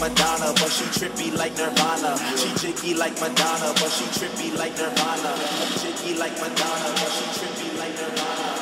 Madonna, but she trippy like Nirvana. Jiggy like Madonna, but she trippy like Nirvana.